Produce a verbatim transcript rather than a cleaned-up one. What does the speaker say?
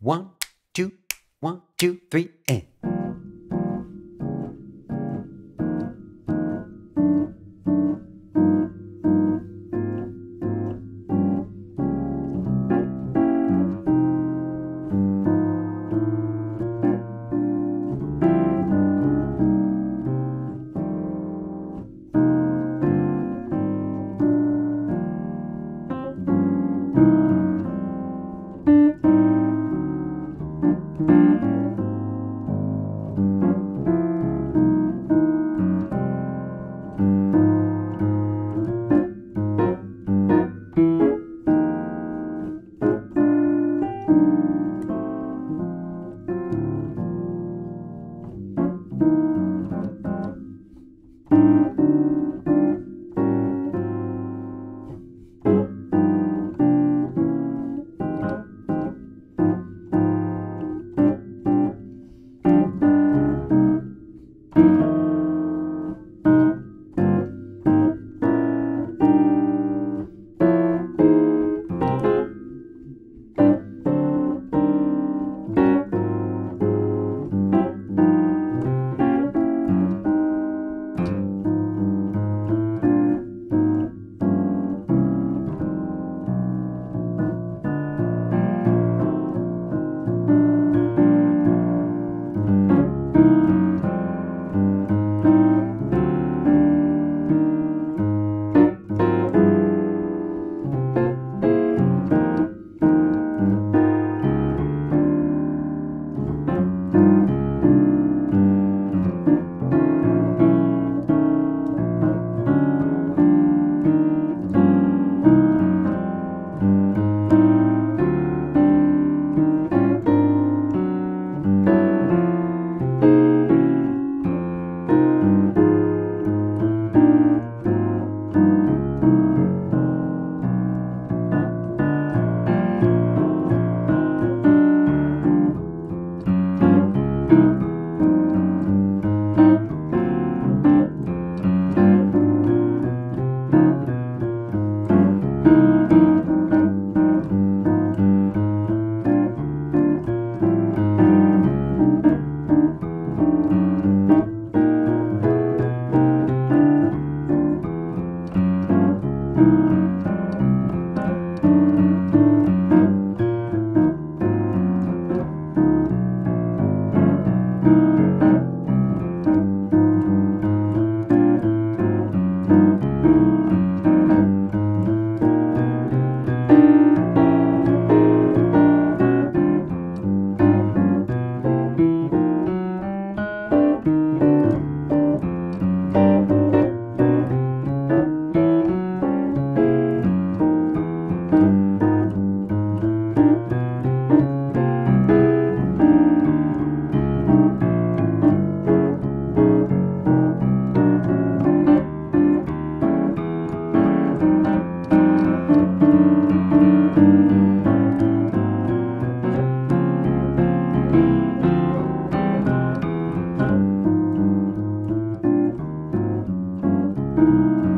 One, two, one, two, three, and. Thank you.